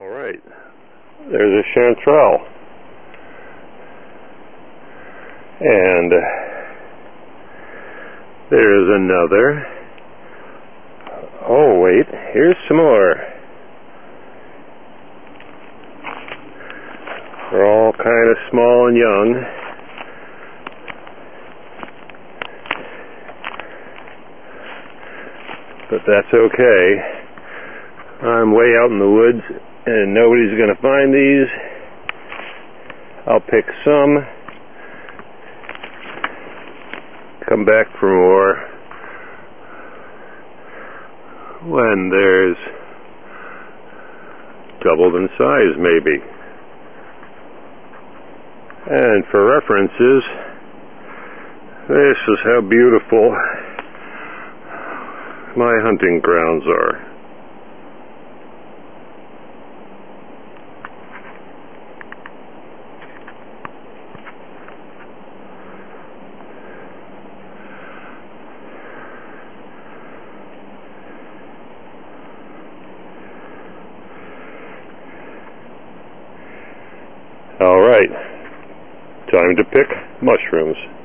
All right, there's a chanterelle, and there's another. Oh wait, here's some more. They're all kind of small and young. But that's okay. I'm way out in the woods and nobody's going to find these. I'll pick some, come back for more when there's doubled in size maybe. And for references, this is how beautiful my hunting grounds are. All right, time to pick mushrooms.